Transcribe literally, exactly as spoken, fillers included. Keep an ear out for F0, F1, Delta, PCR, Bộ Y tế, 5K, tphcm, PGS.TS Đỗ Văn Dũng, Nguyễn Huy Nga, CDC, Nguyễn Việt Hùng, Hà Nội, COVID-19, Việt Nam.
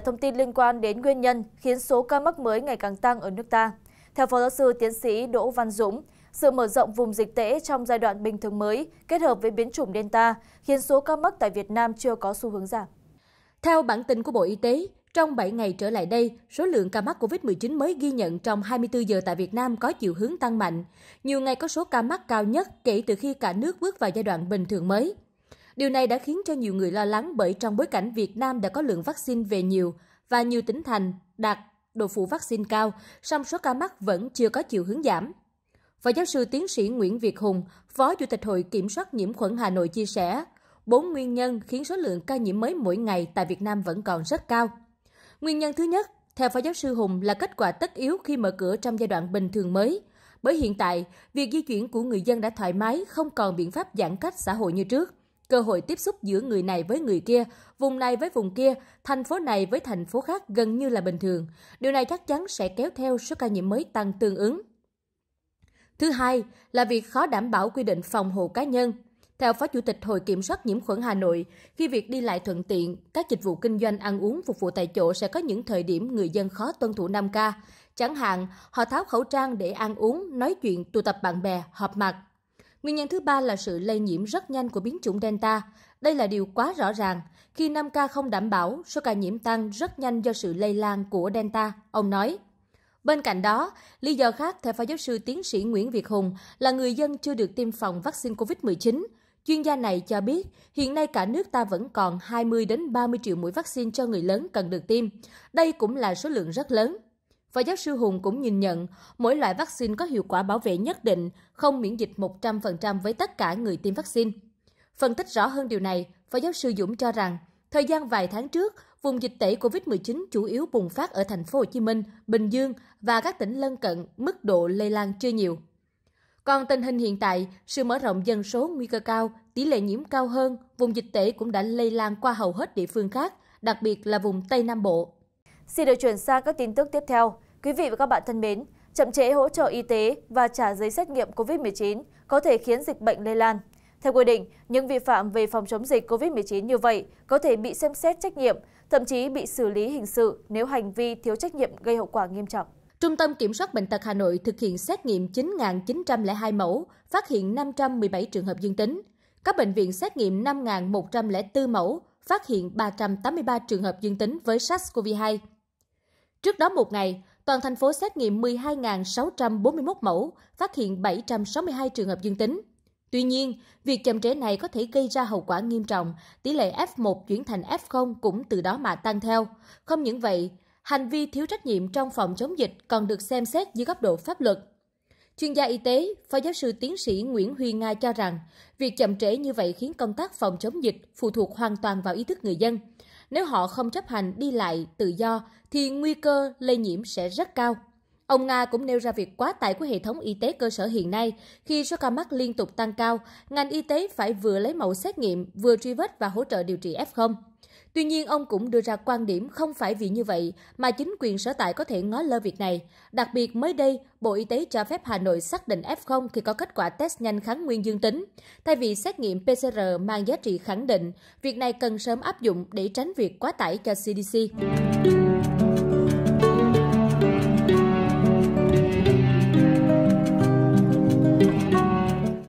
là thông tin liên quan đến nguyên nhân khiến số ca mắc mới ngày càng tăng ở nước ta. Theo Phó Giáo sư Tiến sĩ Đỗ Văn Dũng, sự mở rộng vùng dịch tễ trong giai đoạn bình thường mới kết hợp với biến chủng Delta khiến số ca mắc tại Việt Nam chưa có xu hướng giảm. Theo bản tin của Bộ Y tế, trong bảy ngày trở lại đây, số lượng ca mắc Covid mười chín mới ghi nhận trong hai mươi tư giờ tại Việt Nam có chiều hướng tăng mạnh. Nhiều ngày có số ca mắc cao nhất kể từ khi cả nước bước vào giai đoạn bình thường mới. Điều này đã khiến cho nhiều người lo lắng bởi trong bối cảnh Việt Nam đã có lượng vaccine về nhiều và nhiều tỉnh thành đạt độ phủ vaccine cao, song số ca mắc vẫn chưa có chiều hướng giảm. Phó Giáo sư Tiến sĩ Nguyễn Việt Hùng, Phó Chủ tịch Hội Kiểm soát Nhiễm khuẩn Hà Nội chia sẻ, bốn nguyên nhân khiến số lượng ca nhiễm mới mỗi ngày tại Việt Nam vẫn còn rất cao. Nguyên nhân thứ nhất, theo Phó Giáo sư Hùng, là kết quả tất yếu khi mở cửa trong giai đoạn bình thường mới. Bởi hiện tại, việc di chuyển của người dân đã thoải mái, không còn biện pháp giãn cách xã hội như trước. Cơ hội tiếp xúc giữa người này với người kia, vùng này với vùng kia, thành phố này với thành phố khác gần như là bình thường. Điều này chắc chắn sẽ kéo theo số ca nhiễm mới tăng tương ứng. Thứ hai là việc khó đảm bảo quy định phòng hộ cá nhân. Theo Phó Chủ tịch Hội Kiểm soát Nhiễm khuẩn Hà Nội, khi việc đi lại thuận tiện, các dịch vụ kinh doanh ăn uống phục vụ tại chỗ sẽ có những thời điểm người dân khó tuân thủ năm K. Chẳng hạn, họ tháo khẩu trang để ăn uống, nói chuyện, tụ tập bạn bè, họp mặt. Nguyên nhân thứ ba là sự lây nhiễm rất nhanh của biến chủng Delta. Đây là điều quá rõ ràng. Khi năm K không đảm bảo, số ca nhiễm tăng rất nhanh do sự lây lan của Delta, ông nói. Bên cạnh đó, lý do khác theo Phó Giáo sư Tiến sĩ Nguyễn Việt Hùng là người dân chưa được tiêm phòng vaccine Covid mười chín. Chuyên gia này cho biết, hiện nay cả nước ta vẫn còn hai mươi đến ba mươi triệu mũi vaccine cho người lớn cần được tiêm. Đây cũng là số lượng rất lớn. Phó Giáo sư Hùng cũng nhìn nhận, mỗi loại vaccine có hiệu quả bảo vệ nhất định, không miễn dịch một trăm phần trăm với tất cả người tiêm vaccine. Phân tích rõ hơn điều này, Phó Giáo sư Dũng cho rằng, thời gian vài tháng trước, vùng dịch tễ Covid mười chín chủ yếu bùng phát ở thành phố Hồ Chí Minh, Bình Dương và các tỉnh lân cận, mức độ lây lan chưa nhiều. Còn tình hình hiện tại, sự mở rộng dân số nguy cơ cao, tỷ lệ nhiễm cao hơn, vùng dịch tễ cũng đã lây lan qua hầu hết địa phương khác, đặc biệt là vùng Tây Nam Bộ. Xin được chuyển sang các tin tức tiếp theo. Quý vị và các bạn thân mến, chậm trễ hỗ trợ y tế và trả giấy xét nghiệm Covid mười chín có thể khiến dịch bệnh lây lan. Theo quy định, những vi phạm về phòng chống dịch Covid mười chín như vậy có thể bị xem xét trách nhiệm, thậm chí bị xử lý hình sự nếu hành vi thiếu trách nhiệm gây hậu quả nghiêm trọng. Trung tâm Kiểm soát Bệnh tật Hà Nội thực hiện xét nghiệm chín nghìn chín trăm lẻ hai mẫu, phát hiện năm trăm mười bảy trường hợp dương tính. Các bệnh viện xét nghiệm năm nghìn một trăm lẻ bốn mẫu, phát hiện ba trăm tám mươi ba trường hợp dương tính với SARS-xê o vê hai. Trước đó một ngày, toàn thành phố xét nghiệm mười hai nghìn sáu trăm bốn mươi mốt mẫu, phát hiện bảy trăm sáu mươi hai trường hợp dương tính. Tuy nhiên, việc chậm trễ này có thể gây ra hậu quả nghiêm trọng, tỷ lệ F một chuyển thành F không cũng từ đó mà tăng theo. Không những vậy, hành vi thiếu trách nhiệm trong phòng chống dịch còn được xem xét dưới góc độ pháp luật. Chuyên gia y tế, Phó Giáo sư Tiến sĩ Nguyễn Huy Nga cho rằng, việc chậm trễ như vậy khiến công tác phòng chống dịch phụ thuộc hoàn toàn vào ý thức người dân. Nếu họ không chấp hành đi lại tự do thì nguy cơ lây nhiễm sẽ rất cao. Ông Nga cũng nêu ra việc quá tải của hệ thống y tế cơ sở hiện nay. Khi số ca mắc liên tục tăng cao, ngành y tế phải vừa lấy mẫu xét nghiệm, vừa truy vết và hỗ trợ điều trị F không. Tuy nhiên, ông cũng đưa ra quan điểm không phải vì như vậy mà chính quyền sở tại có thể ngó lơ việc này. Đặc biệt mới đây, Bộ Y tế cho phép Hà Nội xác định F không khi có kết quả test nhanh kháng nguyên dương tính. Thay vì xét nghiệm P C R mang giá trị khẳng định, việc này cần sớm áp dụng để tránh việc quá tải cho C D C.